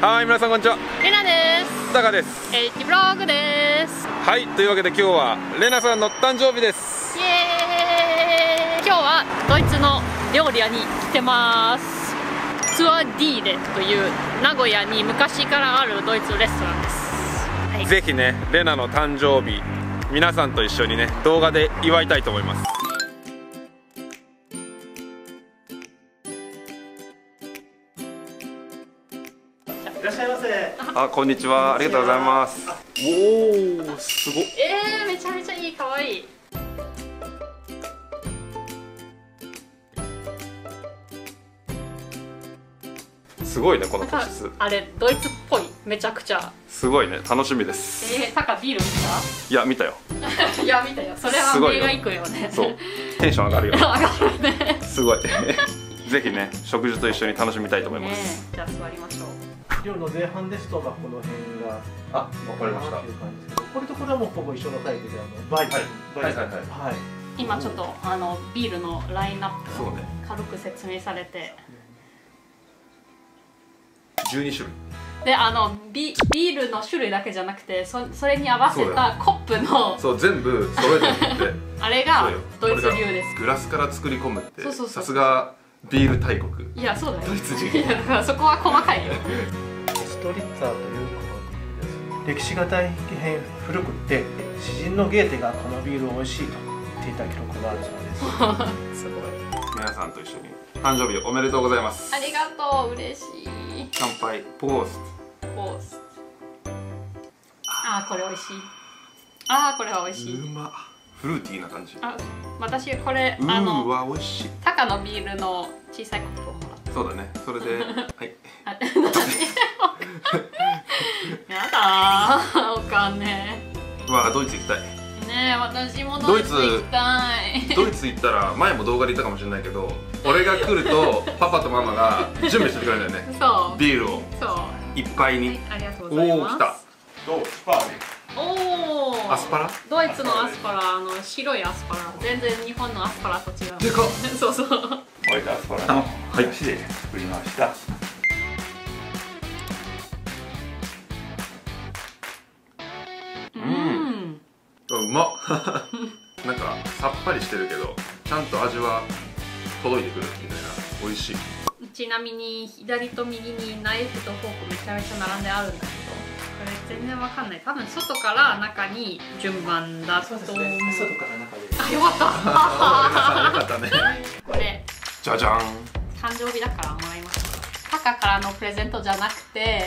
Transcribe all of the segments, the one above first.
はい、皆さんこんにちは。レナです。タカです。エイティブログです。はい、というわけで今日はレナさんの誕生日です。イエーイ。今日はドイツの料理屋に来てます。ツアーディーレという名古屋に昔からあるドイツレストランです。はい、ぜひね、レナの誕生日皆さんと一緒にね、動画で祝いたいと思います。いらっしゃいませ。あ、こんにちは。ありがとうございます。おお、すごっ。めちゃめちゃいい、可愛い。すごいね、この個室。あれ、ドイツっぽい、めちゃくちゃ。すごいね、楽しみです。タカビール見た？いや、見たよ。いや、見たよ。それは映画行くよね。そう。テンション上がるよ。上がるね。すごい。ぜひね、食事と一緒に楽しみたいと思います。じゃあ、座りましょう。料理の前半ですと、まあ、この辺があ、わかりました。これとこれはもうほぼ一緒のタイプで、バイキング、今ちょっとビールのラインナップを軽く説明されて、12種類で、ビールの種類だけじゃなくて、それに合わせたコップのそう、全部揃えてってあれがドイツ流です。グラスから作り込むって、さすがビール大国。いや、そうだよ、ドイツ人。いや、だからそこは細かいよ。ストリッツァーということで、歴史が大変古くて、詩人のゲーテがこのビール美味しいと言っていた記録があるそうです。すごい。皆さんと一緒に誕生日おめでとうございます。ありがとう、嬉しい。乾杯。ポースポース。あー、これ美味しい。あー、これは美味しい。うまっ。フルーティーな感じ。あ、私これ美味しい。タカのビールの小さいコップをもらった。そうだね、それではいやだー、お金。うわ、ドイツ行きたいね。私もドイツ行きたい。ドイツ行ったら、前も動画で言ったかもしれないけど、俺が来るとパパとママが準備してくれるんだよね。そう、ビールをいっぱいに。ありがとうございます。おお、来た。どうスパー。おー、アスパラ。ドイツのアスパラ、白いアスパラ。全然日本のアスパラと違う。でかっ。そうそう。ホワイトアスパラの足で作りました。はい、うん。うまっ。なんかさっぱりしてるけど、ちゃんと味は届いてくるみたいな。美味しい。ちなみに左と右にナイフとフォークめちゃめちゃ並んであるんだけど。これ全然わかんない。多分外から中に順番だと思う。そうですね、外から中です。あ、よかった。あ、よかったね。これ。じゃじゃん。誕生日だからもらいました。タカからのプレゼントじゃなくて、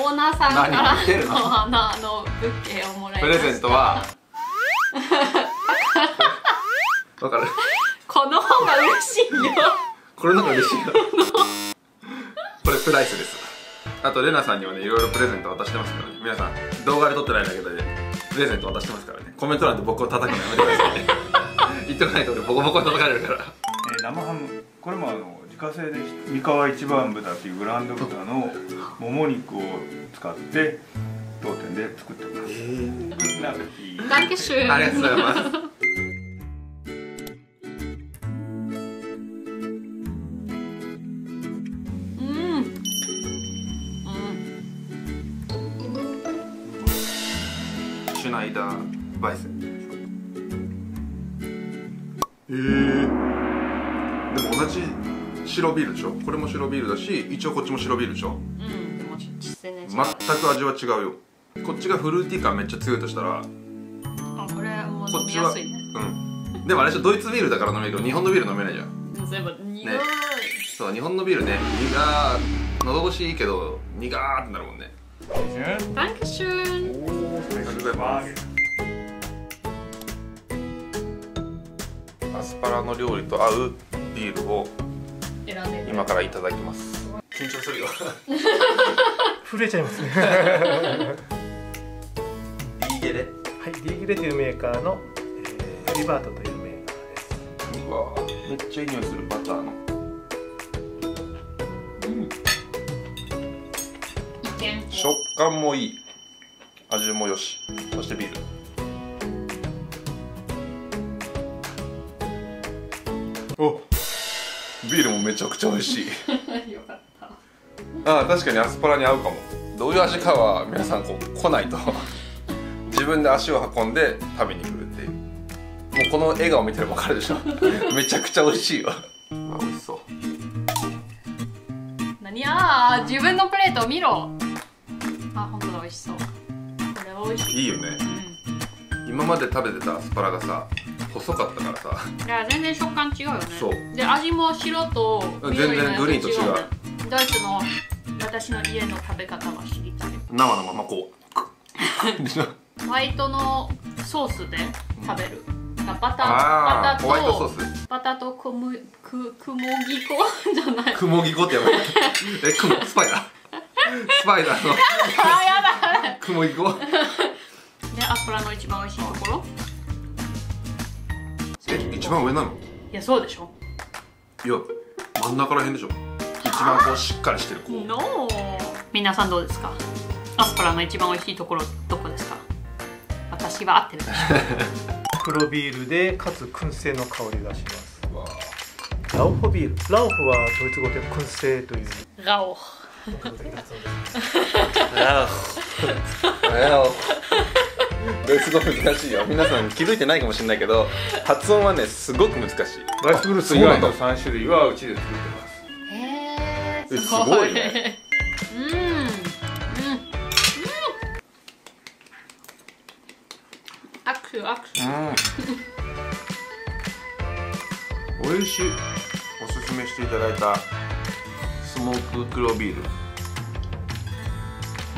オーナーさんからのブッケをもらいました。プレゼントは。わかる。この方が嬉しいよ。これの方が嬉しいよ。これプライスです。あとレナさんにはね、いろいろプレゼント渡してますからね。皆さん動画で撮ってないだけでプレゼント渡してますからね。コメント欄で僕を叩くのやめてくださいね。言っておかないと俺ボコボコに叩かれるから。生ハム、これも自家製で三河一番豚っていうブランド豚のもも肉を使って当店で作ってます。ダンケシュー。ありがとうございます。バイセン。でも同じ白ビールでしょ。これも白ビールだし、一応こっちも白ビールでしょ。うん、でも全然違う。全く味は違うよ。こっちがフルーティー感めっちゃ強いとしたら、あ、これもう飲みやすいね。うん。でもあれじゃドイツビールだから飲めるけど、日本のビール飲めないじゃん。全部苦い。そう、日本のビールね、苦ー、喉越しいいけど苦ーってなるもんね。ダンクシューン。おー、ありがとうございます。アスパラの料理と合うビールを今からいただきます。緊張するよ。震えちゃいますね。ディーゲレ。はい、ディーゲレというメーカーのエリバートというメーカーです。うわ、めっちゃいい匂いする、バターの。食感もいい、味もよし、そしてビール。お、ビールもめちゃくちゃ美味しい。よかった。あ、確かにアスパラに合うかも。どういう味かは皆さんこう来ないと自分で足を運んで食べに来るっていう。もうこの笑顔見てれば分かるでしょめちゃくちゃ美味しいよ。あ、美味しそう。何やー、自分のプレートを見ろ。あ、本当だ、美味しそう。これは美味しい。いいよね、うん、今まで食べてたアスパラがさ細かったからさ、いや全然食感違うよね。そうで、味も白と全然グリーンと違う。ドイツの私の家の食べ方は知りたい。生のままこうホワイトのソースで食べる、うん、バターとホワイトソース、バターと小麦粉じゃない、小麦粉ってやばいえ、スパイダーのやだ小麦粉で、アスパラの一番美味しいところ。え、一番上なの？いや、そうでしょ。いや、真ん中らへんでしょ。一番こうしっかりしてる。No。皆さんどうですか？アスパラの一番美味しいところどこですか？私は合ってるでしょ。黒ビールでかつ燻製の香りがします。ラオホビール。ラオホはドイツ語で燻製という。ラオ。ラオ。ラオ。ドイツ語難しいよ。皆さん気づいてないかもしれないけど、発音はね、すごく難しい。ライスブルス以外の3種類はうちで作ってます。へえ、すごいね。おいしい。おすすめしていただいたスモーク黒ビー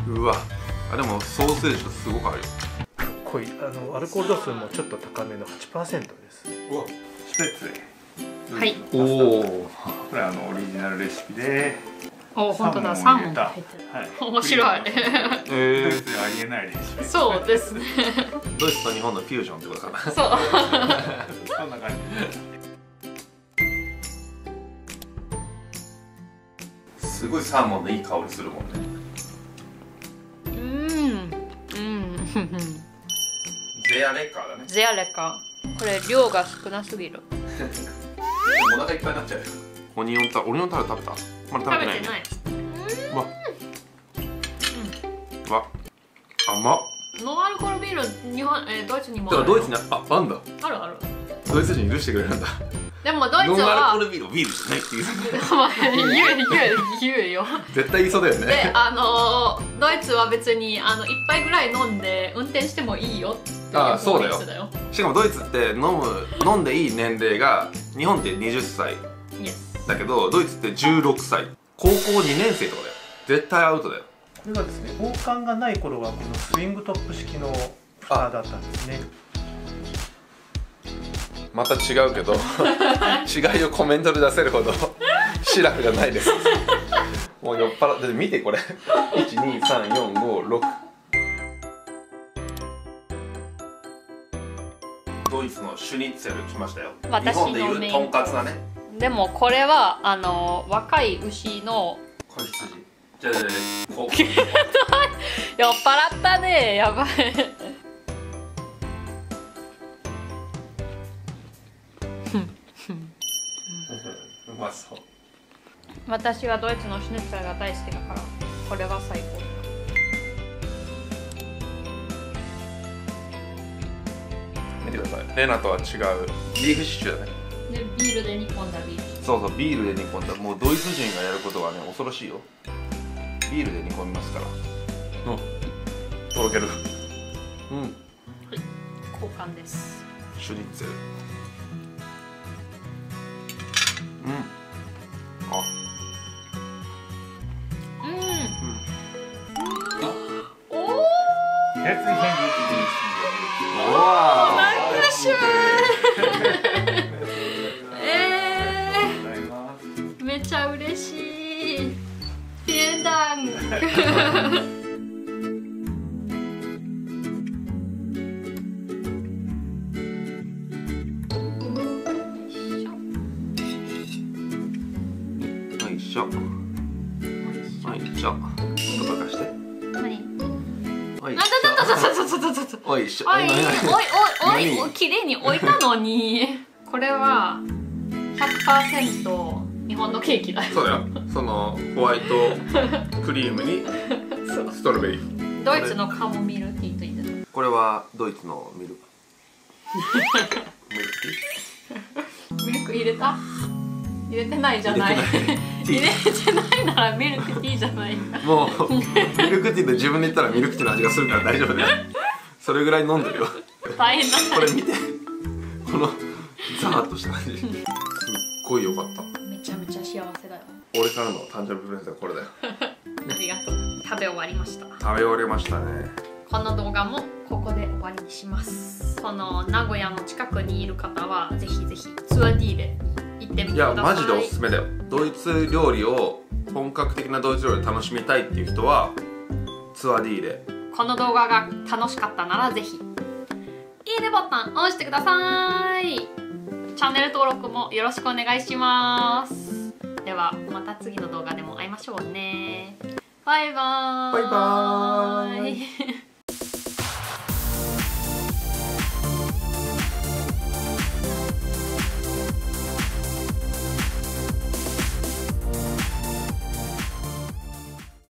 ル。うわ、あ、でもソーセージとすごく合うよ。濃い、アルコール度数もちょっと高めの 8% です。うわ、スペッツェ。はい。おお。これオリジナルレシピで。おお、本当だ、サーモンが入ってる。はい。面白い。ドイツでありえないレシピ。そうですね。ドイツと日本のフュージョンってことかな。そう。そんな感じ。すごいサーモンのいい香りするもんね。ゼアレッカーだね。ゼアレッカー。これ量が少なすぎる。お腹いっぱいになっちゃう。オニオンタル、オニオンタル食べた？まだ食べてないね。うわ、甘っ。ノンアルコールビール、日本、ドイツにもある。ドイツにあんだ。あるある。ドイツ人許してくれるんだ。でもドイツはノンアルコールビール、ビールじゃないっていう。言うよ。絶対言いそうだよね。で、ドイツは別に一杯ぐらい飲んで運転してもいいよっていう。ああ、そうだよ。しかもドイツって飲んでいい年齢が、日本って20歳だけどドイツって16歳、高校2年生とかだよ。絶対アウトだよ。これがですね、王冠がない頃はこのスイングトップ式の蓋だったんですね。また違うけど違いをコメントで出せるほどシラフじゃないです。もう酔っ払って見て、これ12345 6。ドイツのシュニッツェル来ましたよ。日本でいうとんかつだね。でもこれは若い牛の子羊。じゃあこう酔っ払ったね、やばい。うまそう。私はドイツのシュニッツェルが大好きだから、これは最高。見てください、レナとは違うビーフシチューだね。でビールで煮込んだビーフ。そうそう、ビールで煮込んだ。もうドイツ人がやることはね、恐ろしいよ。ビールで煮込みますから。うん、とろける。うん、はい、交換です。シュニッツェル。うん、あ、うん、うん、おお、なんかしゅー、めちゃ嬉しい。フィエダンク。おいしょ、おいおいおい、綺麗に置いたのに。これは 100%日本のケーキだよ。そうだよ、そのホワイトクリームにストロベリー。ドイツのカモミルティーと言ってた。これはドイツのミルクミルク入れた？入れてないじゃない。入れてないならミルクティーじゃない。もうミルクティーで自分で言ったらミルクティーの味がするから大丈夫だよ。それぐらい飲んでるよ。大変だ。これ見て、このザーッとした感じ。すっごい良かった。めちゃめちゃ幸せだよ。俺からの誕生日プレゼントはこれだよ。ありがとう。食べ終わりました。食べ終わりましたね。この動画もここで終わりにします。その名古屋の近くにいる方はぜひぜひツアー D で。いやマジでおすすめだよ。ドイツ料理を、本格的なドイツ料理を楽しみたいっていう人はツアー D で。この動画が楽しかったならぜひいいねボタン押してください。チャンネル登録もよろしくお願いします。ではまた次の動画でも会いましょうね。バイバーイ。バイバーイ。